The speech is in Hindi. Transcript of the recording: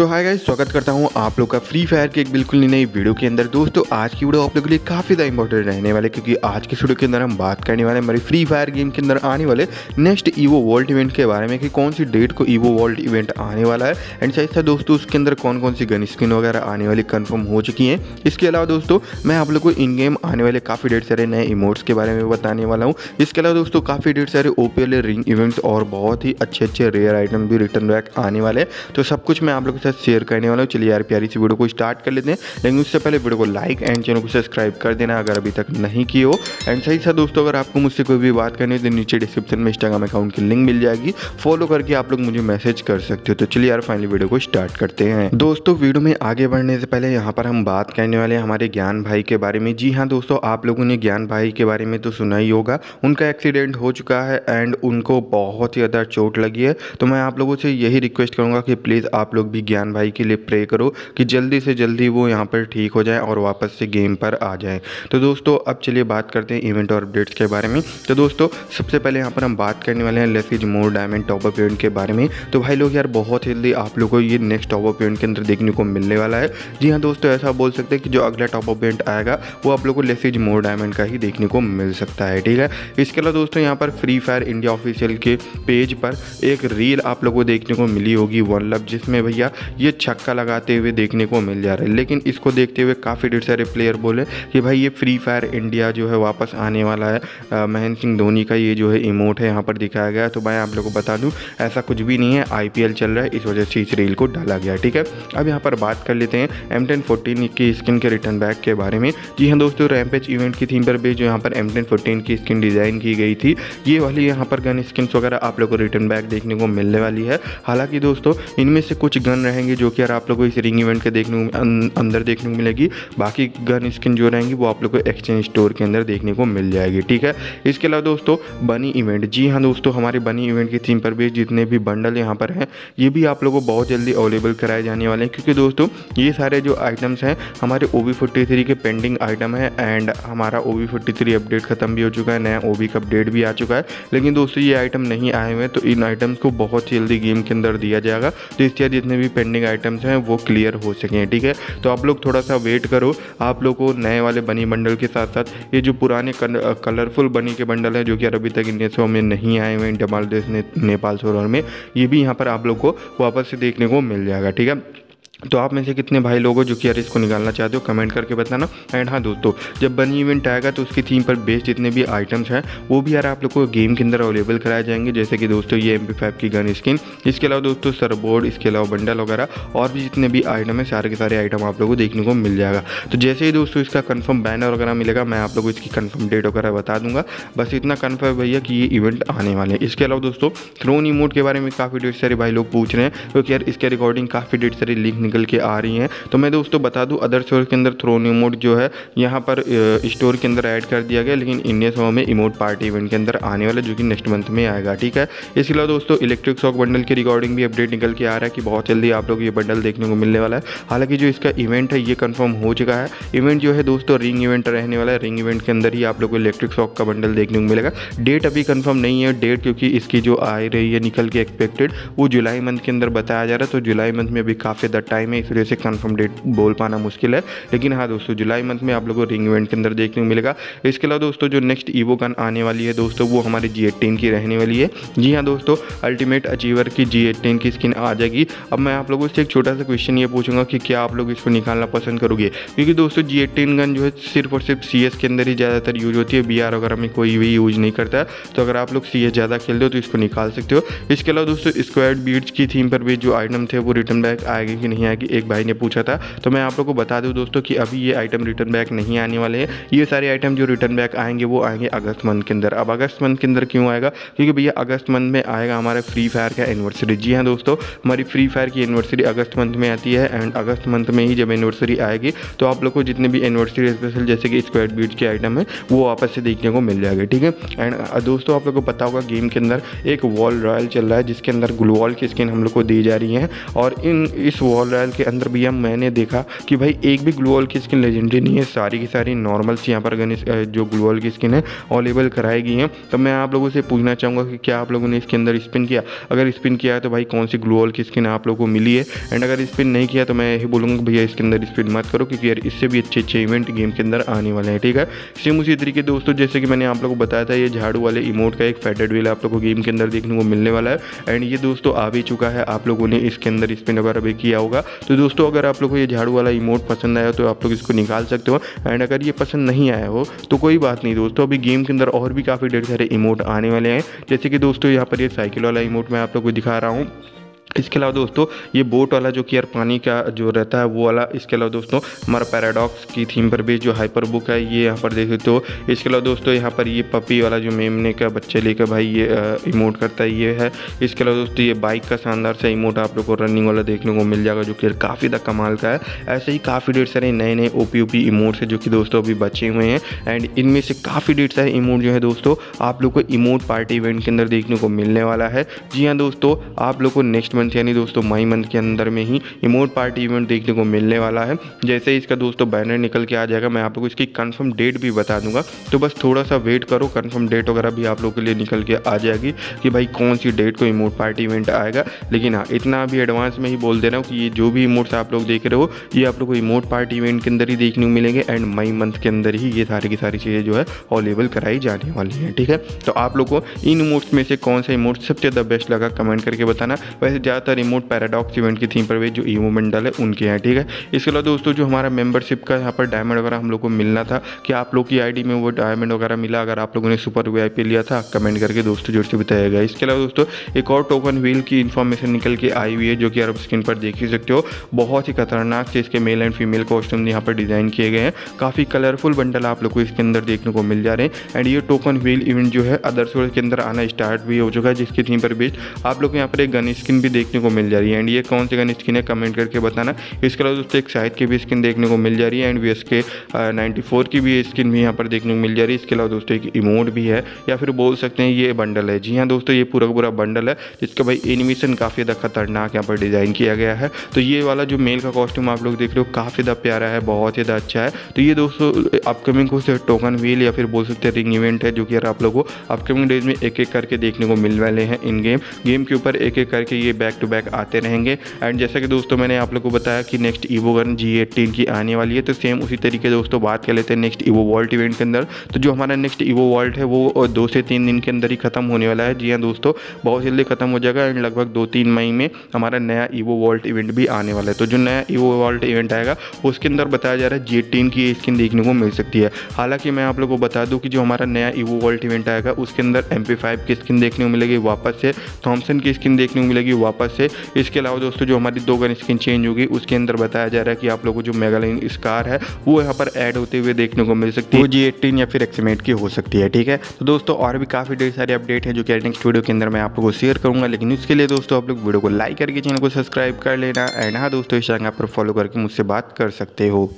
सो हाय गाइस, स्वागत करता हूँ आप लोग का फ्री फायर के एक बिल्कुल नई वीडियो के अंदर। दोस्तों आज की वीडियो आप लोगों के लिए काफ़ी ज़्यादा इंपॉर्टेंट रहने वाले, क्योंकि आज के वीडियो के अंदर हम बात करने वाले हमारे फ्री फायर गेम के अंदर आने वाले नेक्स्ट ईवो वॉल्ट इवेंट के बारे में कि कौन सी डेट को ईवो वॉल्ट इवेंट आने वाला है एंड साथ साथ दोस्तों उसके अंदर कौन कौन सी गन स्किन वगैरह आने वाली कन्फर्म हो चुकी है। इसके अलावा दोस्तों मैं आप लोग को इन गेम आने वाले काफ़ी ढेर सारे नए इमोट्स के बारे में बताने वाला हूँ। इसके अलावा दोस्तों काफ़ी ढेर सारे ओपीएल रिंग इवेंट्स और बहुत ही अच्छे अच्छे रेयर आइटम भी रिटर्न बैक आने वाले, तो सब कुछ मैं आप लोग साथ शेयर करने वाला हूँ। चलिए यार प्यारी सी वीडियो को स्टार्ट कर लेते हैं, लेकिन उससे पहले वीडियो को लाइक एंड चैनल को सब्सक्राइब कर देना अगर अभी तक नहीं किए हो। एंड सही साथ दोस्तों अगर आपको मुझसे कोई भी बात करनी है तो नीचे डिस्क्रिप्शन में इंस्टाग्राम अकाउंट की लिंक मिल जाएगी, फॉलो करके आप लोग मुझे मैसेज कर सकते हो। तो चलिए यार फाइनली वीडियो को स्टार्ट करते हैं। दोस्तों वीडियो में आगे बढ़ने से पहले यहाँ पर हम बात करने वाले हैं हमारे ज्ञान भाई के बारे में। जी हाँ दोस्तों, आप लोगों ने ज्ञान भाई के बारे में तो सुना ही होगा, उनका एक्सीडेंट हो चुका है एंड उनको बहुत ही ज़्यादा चोट लगी है। तो मैं आप लोगों से यही रिक्वेस्ट करूँगा कि प्लीज़ आप लोग भी ज्ञान भाई के लिए प्रे करो कि जल्दी से जल्दी वो यहाँ पर ठीक हो जाए और वापस से गेम पर आ जाए। तो दोस्तों अब चलिए बात करते हैं इवेंट और अपडेट्स के बारे में। तो दोस्तों सबसे पहले यहाँ पर हम बात करने वाले हैं लेसिज मोर डायमंड टॉपअप इवेंट के बारे में। तो भाई लोग यार बहुत जल्दी आप लोग को ये नेक्स्ट टॉपअप इवेंट के अंदर देखने को मिलने वाला है। जी हाँ दोस्तों, ऐसा बोल सकते हैं कि जो अगला टॉपअप इवेंट आएगा वो आप लोग को लेसिज मोर डायमंड का ही देखने को मिल सकता है, ठीक है। इसके अलावा दोस्तों यहाँ पर फ्री फायर इंडिया ऑफिशियल के पेज पर एक रील आप लोग को देखने को मिली होगी वन लव, जिसमें भैया ये छक्का लगाते हुए देखने को मिल जा रहा है। लेकिन इसको देखते हुए काफ़ी ढेर सारे प्लेयर बोले कि भाई ये फ्री फायर इंडिया जो है वापस आने वाला है, महेंद्र सिंह धोनी का ये जो है इमोट है यहाँ पर दिखाया गया है। तो भाई आप लोगों को बता दूं ऐसा कुछ भी नहीं है, आईपीएल चल रहा है, इस वजह से इस रील को डाला गया, ठीक है। अब यहाँ पर बात कर लेते हैं M10 14 की स्किन के रिटर्न बैक के बारे में। जी हाँ दोस्तों, रैम्पेज इवेंट की थीम पर भी जो यहाँ पर M10 14 की स्किन डिज़ाइन की गई थी, ये वाली यहाँ पर गन स्किन वगैरह आप लोग को रिटर्न बैक देखने को मिलने वाली है। हालाँकि दोस्तों इनमें से कुछ गन रहेंगी जो कि यार आप लोग को इस रिंग इवेंट के देखने अंदर देखने को मिलेगी, बाकी गन स्किन जो रहेंगी वो आप लोग को एक्सचेंज स्टोर के अंदर देखने को मिल जाएगी, ठीक है। इसके अलावा दोस्तों बनी इवेंट, जी हाँ दोस्तों हमारे बनी इवेंट की थीम पर भी जितने भी बंडल यहाँ पर हैं ये भी आप लोग को बहुत जल्दी अवेलेबल कराए जाने वाले हैं, क्योंकि दोस्तों ये सारे जो आइटम्स हैं हमारे OV 43 के पेंडिंग आइटम है एंड हमारा OV 43 अपडेट खत्म भी हो चुका है, नया OV का अपडेट भी आ चुका है। लेकिन दोस्तों ये आइटम नहीं आए हुए, तो इन आइटम्स को बहुत जल्दी गेम के अंदर दिया जाएगा, तो इसके जितने भी पेंडिंग आइटम्स हैं वो क्लियर हो सकें, ठीक है। तो आप लोग थोड़ा सा वेट करो, आप लोग को नए वाले बनी बंडल के साथ साथ ये जो पुराने कलरफुल बनी के बंडल हैं जो कि अभी तक इंडिया शो में नहीं आए हुए, डबल देश नेपाल सोलर में, ये भी यहाँ पर आप लोग को वापस से देखने को मिल जाएगा, ठीक है। तो आप में से कितने भाई लोग हो जो कि यार इसको निकालना चाहते हो, कमेंट करके बताना। एंड हाँ दोस्तों जब बनी इवेंट आएगा तो उसकी थीम पर बेस्ड जितने भी आइटम्स हैं वो भी यार आप लोग को गेम के अंदर अवेलेबल कराए जाएंगे, जैसे कि दोस्तों ये MP5 की गन स्किन, इसके अलावा दोस्तों सरबोर्ड, इसके अलावा बंडल वगैरह और भी जितने भी आइटम हैं सारे के सारे आइटम आप लोग को देखने को मिल जाएगा। तो जैसे ही दोस्तों इसका कन्फर्म बैनर वगैरह मिलेगा मैं आप लोग को इसकी कन्फर्म डेट वगैरह बता दूंगा। बस इतना कन्फर्म भैया कि ये इवेंट आने वाले हैं। इसके अलावा दोस्तों थ्रोन इमोट के बारे में काफ़ी ढेर सारे भाई लोग पूछ रहे हैं, क्योंकि यार इसके रिकॉर्डिंग काफ़ी ढेर सारी लिंक निकल के आ रही हैं। तो मैं दोस्तों बता दूं अदर स्टोर के अंदर थ्रोन इमोट जो है यहाँ पर स्टोर के अंदर ऐड कर दिया गया, लेकिन इंडिया शो में इमोट पार्टी इवेंट के अंदर आने वाला जो कि नेक्स्ट मंथ में आएगा, ठीक है। इसके अलावा दोस्तों इलेक्ट्रिक शॉक बंडल की रिकॉर्डिंग भी अपडेट निकल के आ रहा है कि बहुत जल्दी आप लोग ये बंडल देखने को मिलने वाला है। हालांकि जो इसका इवेंट है ये कन्फर्म हो चुका है, इवेंट जो है दोस्तों रिंग इवेंट रहने वाला है, रिंग इवेंट के अंदर ही आप लोग को इलेक्ट्रिक शॉक का बंडल देखने को मिलेगा। डेट अभी कन्फर्म नहीं है, डेट क्योंकि इसकी जो आ रही है निकल के एक्सपेक्टेड वो जुलाई मंथ के अंदर बताया जा रहा है, तो जुलाई मंथ में अभी काफ़ी टाइम है, इस वजह से कंफर्म डेट बोल पाना मुश्किल है। लेकिन हाँ दोस्तों जुलाई मंथ में आप लोगों को रिंग इवेंट के अंदर देखने को मिलेगा। इसके अलावा दोस्तों जो नेक्स्ट ईवो गन आने वाली है दोस्तों वो हमारे G18 की रहने वाली है। जी हाँ दोस्तों अल्टीमेट अचीवर की G18 की स्किन आ जाएगी। अब मैं आप लोगों से एक छोटा सा क्वेश्चन ये पूछूंगा कि क्या आप लोग इसको निकालना पसंद करोगे, क्योंकि दोस्तों G18 गन जो है सिर्फ और सिर्फ CS के अंदर ही ज़्यादातर यूज होती है, BR वगैरह में कोई भी यूज नहीं करता है। तो अगर आप लोग CS ज़्यादा खेलते हो तो इसको निकाल सकते हो। इसके अलावा दोस्तों स्क्वायर्ड बीच की थीम पर भी जो आइटम थे वो रिटर्न बैक आएगी कि नहीं आएगी, एक भाई ने पूछा था, तो मैं आप लोगों को बता दूं दोस्तों कि अभी ये आइटम रिटर्न बैक नहीं आने वाले हैं। ये सारे आइटम जो रिटर्न बैक आएंगे वो आएंगे अगस्त मंथ के अंदर। अब अगस्त मंथ के अंदर क्यों आएगा, क्योंकि भैया अगस्त मंथ में आएगा हमारा फ्री फायर का एनिवर्सरी। जी हाँ दोस्तों हमारी फ्री फायर की एनिवर्सरी अगस्त मंथ में आती है एंड अगस्त मंथ में ही जब एनिवर्सरी आएगी तो आप लोग को जितने भी एनिवर्सरी स्पेशल जैसे कि स्क्वाड बीच के आइटम है वो वापस से देखने को मिल जाएगा, ठीक है। एंड दोस्तों आप लोग को पता होगा गेम के अंदर एक वॉल रॉयल चल रहा है जिसके अंदर ग्लू वॉल की स्किन हम लोग को दी जा रही है, और इन इस वॉल ट्रायल के अंदर भैया मैंने देखा कि भाई एक भी ग्लू वॉल की स्किन लेजेंडरी नहीं है, सारी की सारी नॉर्मल्स यहाँ पर गन जो ग्लू वॉल की स्किन है अवेलेबल कराई गई हैं। तो मैं आप लोगों से पूछना चाहूँगा कि क्या आप लोगों ने इसके अंदर स्पिन किया, अगर स्पिन किया है तो भाई कौन सी ग्लू वॉल की स्किन आप लोगों को मिली है, एंड अगर स्पिन नहीं किया तो मैं यही बोलूँगा भैया इसके अंदर स्पिन मत करो क्योंकि यार इससे भी अच्छे इवेंट गेम के अंदर आने वाले हैं। ठीक है, सेम उसी तरीके दोस्तों जैसे कि मैंने आप लोगों को बताया था, ये झाड़ू वाले इमोट का एक फेडेड व्हील आप लोगों को गेम के अंदर देखने को मिलने वाला है एंड ये दोस्तों आ भी चुका है, आप लोगों ने इसके अंदर स्पिन वगैरह भी किया होगा। तो दोस्तों अगर आप लोगों को ये झाड़ू वाला इमोट पसंद आया तो आप लोग इसको निकाल सकते हो, एंड अगर ये पसंद नहीं आया हो तो कोई बात नहीं दोस्तों, अभी गेम के अंदर और भी काफ़ी ढेर सारे इमोट आने वाले हैं। जैसे कि दोस्तों यहाँ पर ये साइकिल वाला इमोट मैं आप लोग को दिखा रहा हूँ। इसके अलावा दोस्तों ये बोट वाला जो कि यार पानी का जो रहता है वो वाला, इसके अलावा दोस्तों हमारा पैराडॉक्स की थीम पर भी जो हाइपरबुक है ये यहाँ पर देख सकते हो। इसके अलावा दोस्तों यहाँ पर ये पपी वाला जो मेमने का बच्चे लेकर भाई ये इमोट करता है ये है। इसके अलावा दोस्तों ये बाइक का शानदार सा इमोट आप लोग को रनिंग वाला देखने को मिल जाएगा जो कि काफ़ी ज़्यादा कमाल का है। ऐसे ही काफ़ी ढेर सारे नए नए ओपी इमोट्स है जो कि दोस्तों अभी बचे हुए हैं एंड इनमें से काफ़ी ढेर सारे इमोट जो है दोस्तों आप लोग को इमोट पार्टी इवेंट के अंदर देखने को मिलने वाला है। जी हाँ दोस्तों, आप लोग को नेक्स्ट यानी दोस्तों मई मंथ के अंदर में ही इमोट पार्टी इवेंट देखने को मिलने वाला है। जैसे ही इसका दोस्तों बैनर निकल के आ जाएगा मैं आप लोगों को इसकी कंफर्म डेट भी बता दूंगा, तो बस थोड़ा सा वेट करो, कंफर्म डेट वगैरह भी आप लोगों के लिए निकल के आ जाएगी कि भाई कौन सी डेट को इमोट पार्टी इवेंट आएगा। लेकिन हाँ, इतना अभी एडवांस में ही बोल दे रहा हूँ कि ये जो भी इमोट्स आप लोग देख रहे हो ये आप लोग को इमोट पार्टी इवेंट के अंदर ही देखने को मिलेंगे एंड मई मंथ के अंदर ही ये सारी की सारी चीज़ें जो है अवेलेबल कराई जाने वाली हैं। ठीक है, तो आप लोग को इन इमोट्स में से कौन सा इमोट सबसे ज़्यादा बेस्ट लगा कमेंट करके बताना। वैसे ज़्यादातर इमोट पैराडॉक्स इवेंट की थीम पर भी जो ईवो मेंडल है उनके हैं। ठीक है, इसके अलावा दोस्तों जो हमारा मेंबरशिप का यहाँ पर डायमंड वगैरह हम लोग को मिलना था कि आप लोग की आईडी में वो डायमंड वगैरह मिला, अगर आप लोगों ने सुपर वीआईपी लिया था कमेंट करके दोस्तों जोर से बताइएगा। इसके अलावा दोस्तों एक और टोकन व्हील की इन्फॉर्मेशन निकल के आई हुई है जो कि आप स्क्रीन पर देख ही सकते हो। बहुत ही खतरनाक से इसके मेल एंड फीमेल कॉस्ट्यूम यहाँ पर डिज़ाइन किए गए हैं, काफ़ी कलरफुल बंडल आप लोग को इसके अंदर देखने को मिल जा रहे हैं एंड ये टोकन व्हील इवेंट जो है अदर्स वर्ल्ड के अंदर आना स्टार्ट भी हो चुका है, जिसकी थीम पर बेस्ड आप लोग को यहाँ पर एक गन स्किन भी देखने को मिल जा रही है एंड ये कौन सी गन स्किन है कमेंट करके बताना। इसके अलावा दोस्तों एक शाहिद की भी स्किन देखने को मिल जा रही है एंड VSK 94 की भी स्किन भी यहाँ पर देखने को मिल जा रही है। इसके अलावा दोस्तों एक इमोट भी है या फिर बोल सकते हैं ये बंडल है। जी हाँ दोस्तों, ये पूरा पूरा बंडल है जिसका भाई एनिमेशन काफ़ी ज़्यादा खतरनाक यहाँ पर डिज़ाइन किया गया है। तो ये वाला जो मेल का कॉस्ट्यूम आप लोग देख रहे हो काफ़ी ज़्यादा प्यारा है, बहुत ही ज़्यादा अच्छा है। तो ये दोस्तों अपकमिंग कुछ टोकन व्हील या फिर बोल सकते हैं रिंग इवेंट है जो कि यार आप लोग को अपकमिंग डेज में एक एक करके देखने को मिलने वाले हैं। इन गेम के ऊपर एक एक करके ये बैक टू बैक आते रहेंगे एंड जैसा कि दोस्तों मैंने आप लोगों को बताया कि नेक्स्ट ईवो गन G18 की आने वाली है। तो सेम उसी तरीके दोस्तों बात कर लेते हैं नेक्स्ट ईवो वॉल्ट इवेंट के अंदर। तो जो हमारा नेक्स्ट ईवो वॉल्ट है वो 2 से 3 दिन के अंदर ही खत्म होने वाला है। जी हाँ दोस्तों, बहुत जल्दी खत्म हो जाएगा एंड लगभग 2-3 मई में हमारा नया ईवो वॉल्ट इवेंट भी आने वाला है। तो जो नया ईवो वॉल्ट इवेंट आएगा उसके अंदर बताया जा रहा है G18 की स्किन देखने को मिल सकती है। हालांकि मैं आप लोगों को बता दूं कि जो हमारा नया ईवो वॉल्ट इवेंट आएगा उसके अंदर MP5 की स्किन देखने को मिलेगी वापस से, थॉमसन की स्किन देखने को मिलेगी वापस से। इसके अलावा दोस्तों जो हमारी 2 गन स्किन चेंज होगी उसके अंदर बताया जा रहा है कि आप लोगों को जो मेगालिन इस्कार है वो यहाँ पर ऐड होते हुए देखने को मिल सकती है, वो G18 या फिर Exsum Et की हो सकती है। ठीक है, तो दोस्तों और भी काफ़ी ढेर सारे अपडेट हैं जो कि नेक्स्ट वीडियो के अंदर मैं आप लोगों को शेयर करूँगा, लेकिन उसके लिए दोस्तों आप लोग वीडियो को लाइक करके चैनल को सब्सक्राइब कर लेना एंड हाँ दोस्तों इस चैनल पर फॉलो करके मुझसे बात कर सकते हो।